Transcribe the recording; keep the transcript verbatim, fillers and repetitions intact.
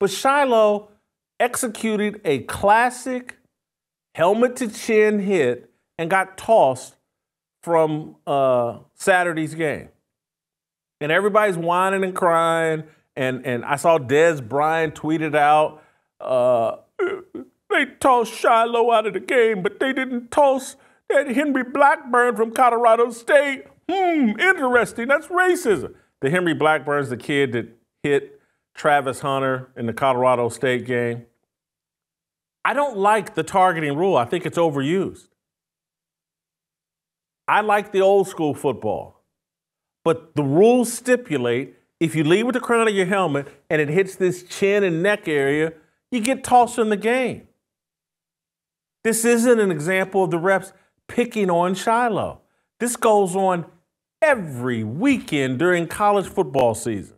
But Shilo executed a classic helmet-to-chin hit and got tossed from uh, Saturday's game. And everybody's whining and crying. And, and I saw Dez Bryant tweeted out, uh, they tossed Shilo out of the game, but they didn't toss that Henry Blackburn from Colorado State. Hmm, interesting. That's racism. The Henry Blackburn's the kid that hit Travis Hunter in the Colorado State game. I don't like the targeting rule. I think it's overused. I like the old school football. But the rules stipulate if you leave with the crown of your helmet and it hits this chin and neck area, you get tossed in the game. This isn't an example of the refs picking on Shilo. This goes on every weekend during college football season.